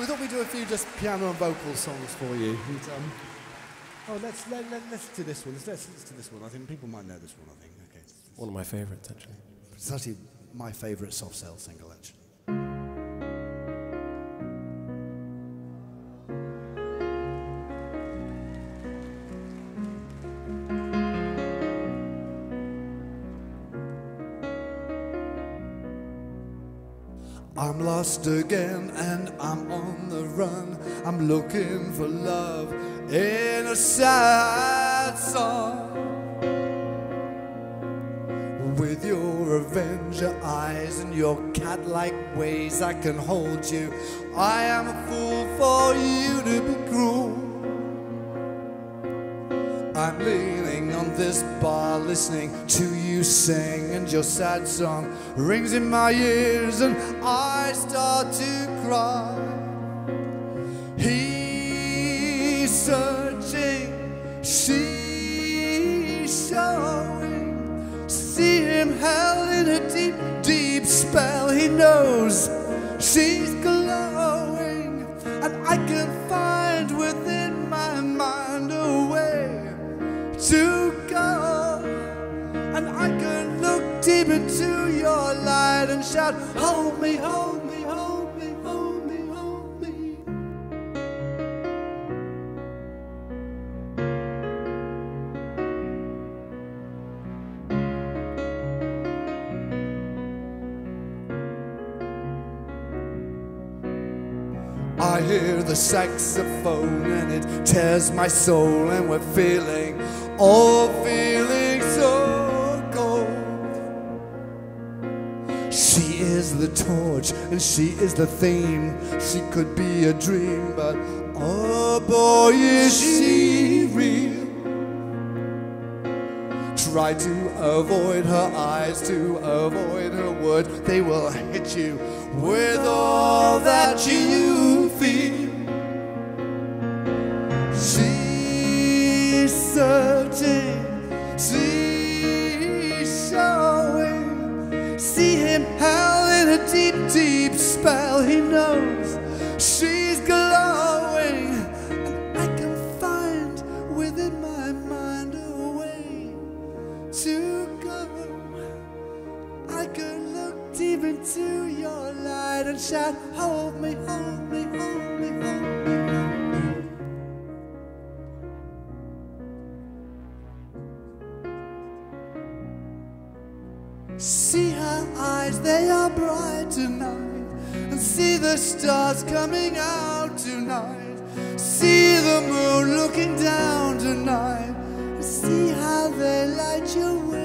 So we thought we'd do a few just piano and vocal songs for you. And, let's do this one. Let's do this one. I think people might know this one. I think. Okay. One of my favourites, actually. It's actually my favourite Soft Cell single, actually. I'm lost again and I'm on the run. I'm looking for love in a sad song. With your Avenger eyes and your cat-like ways, I can hold you. I am a fool for you to be cruel. I'm leaning on this bar, listening to you sing, and your sad song rings in my ears, and I start to cry. He's searching, she's showing. See him held in a deep, deep spell. He knows she's glowing, and I can find within my mind a way to go, and I can look deep into your light and shout, hold me, hold me, hold me, hold me, hold me. I hear the saxophone and it tears my soul, and we're feeling all feeling so cold. She is the torch and she is the theme. She could be a dream, but oh boy, is she real. Try to avoid her eyes, to avoid her words. They will hit you with all that you feel. She's so she's showing. See him howl in a deep, deep spell. He knows she's glowing, and I can find within my mind a way to go. I can look deep into your light and shout, hold me, hold me, hold me, hold me. See her eyes, they are bright tonight, and see the stars coming out tonight. See the moon looking down tonight, and see how they light your way.